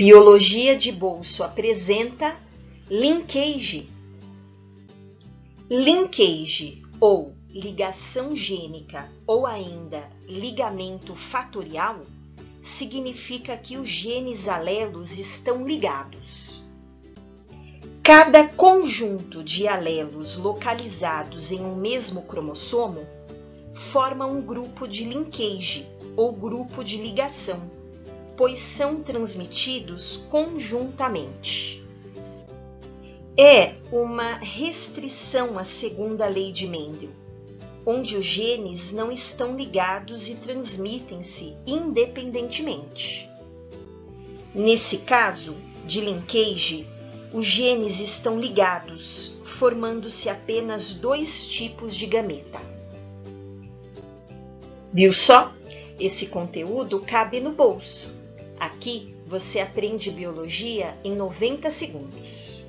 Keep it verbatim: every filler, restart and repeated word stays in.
Biologia de bolso apresenta linkage. Linkage, ou ligação gênica, ou ainda ligamento fatorial, significa que os genes alelos estão ligados. Cada conjunto de alelos localizados em um mesmo cromossomo forma um grupo de linkage, ou grupo de ligação, pois são transmitidos conjuntamente. É uma restrição à segunda lei de Mendel, onde os genes não estão ligados e transmitem-se independentemente. Nesse caso de linkage, os genes estão ligados, formando-se apenas dois tipos de gameta. Viu só? Esse conteúdo cabe no bolso. Aqui você aprende biologia em noventa segundos.